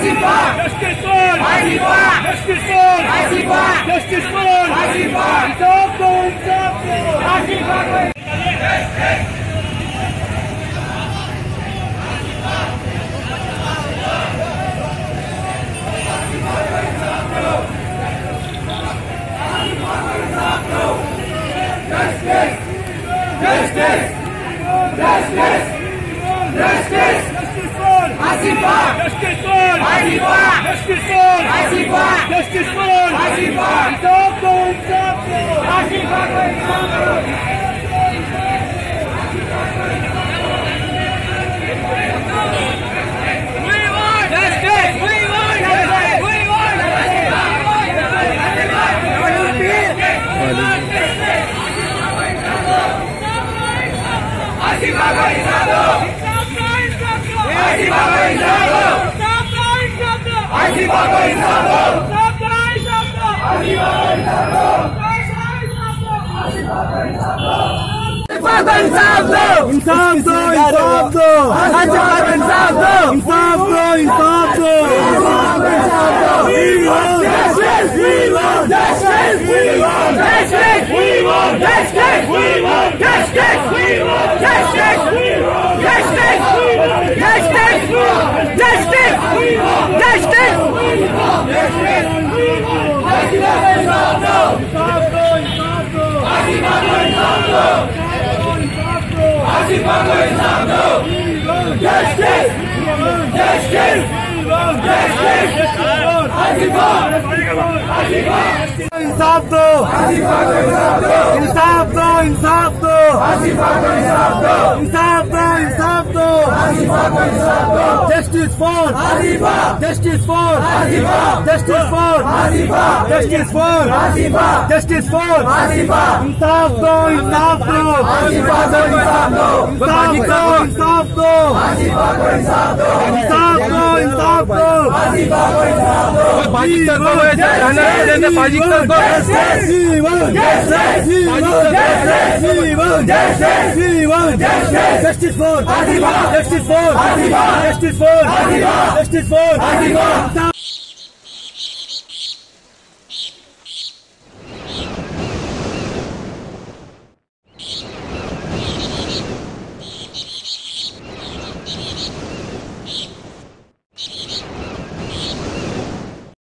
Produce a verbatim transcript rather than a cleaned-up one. Insaaf. Insaaf do, Insaaf do, Insaaf do, Insaaf do, Insaaf do, Insaaf do, we want justice, we want justice, we want justice, we want justice, we want justice, we want justice, we want justice, we want justice, we want justice, we want justice, we want justice, we want justice, justice! Justice! Justice! Insaaf do! Insaaf do! Insaaf do! Insaaf do! Insaaf do! Justice for! Justice for! Justice for! Justice for! Justice for! Insaaf do! Insaaf do! Insaaf do! Insaaf do! Insaaf do! Insaaf do! Pakistan को ऐसे रहना देने पाकिस्तान को justice for justice for justice for justice for